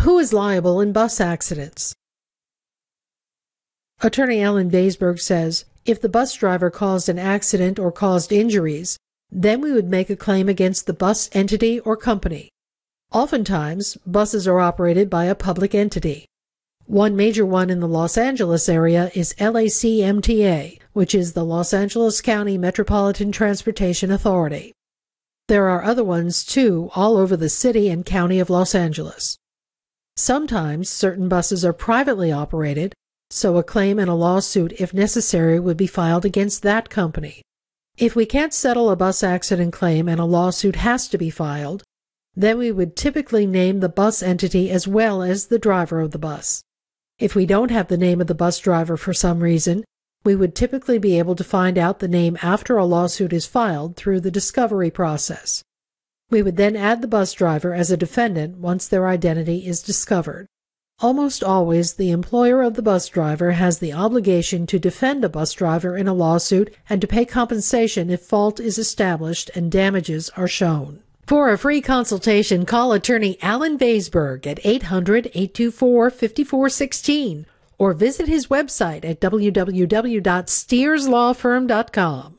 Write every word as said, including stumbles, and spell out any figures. Who is liable in bus accidents? Attorney Allen Vaysberg says, if the bus driver caused an accident or caused injuries, then we would make a claim against the bus entity or company. Oftentimes, buses are operated by a public entity. One major one in the Los Angeles area is L A C M T A, which is the Los Angeles County Metropolitan Transportation Authority. There are other ones, too, all over the city and county of Los Angeles. Sometimes certain buses are privately operated, so a claim and a lawsuit, if necessary, would be filed against that company. If we can't settle a bus accident claim and a lawsuit has to be filed, then we would typically name the bus entity as well as the driver of the bus. If we don't have the name of the bus driver for some reason, we would typically be able to find out the name after a lawsuit is filed through the discovery process. We would then add the bus driver as a defendant once their identity is discovered. Almost always, the employer of the bus driver has the obligation to defend a bus driver in a lawsuit and to pay compensation if fault is established and damages are shown. For a free consultation, call attorney Allen Vaysberg at eight hundred, eight two four, five four one six or visit his website at w w w dot steers law firm dot com.